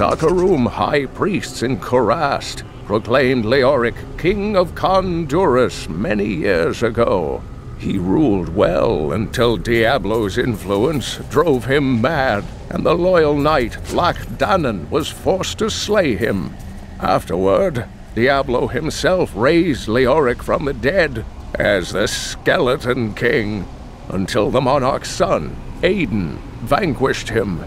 Sakarum high priests in Kurast proclaimed Leoric king of Konduras many years ago. He ruled well until Diablo's influence drove him mad, and the loyal knight Lachdanan was forced to slay him. Afterward, Diablo himself raised Leoric from the dead as the Skeleton King, until the monarch's son, Aiden, vanquished him.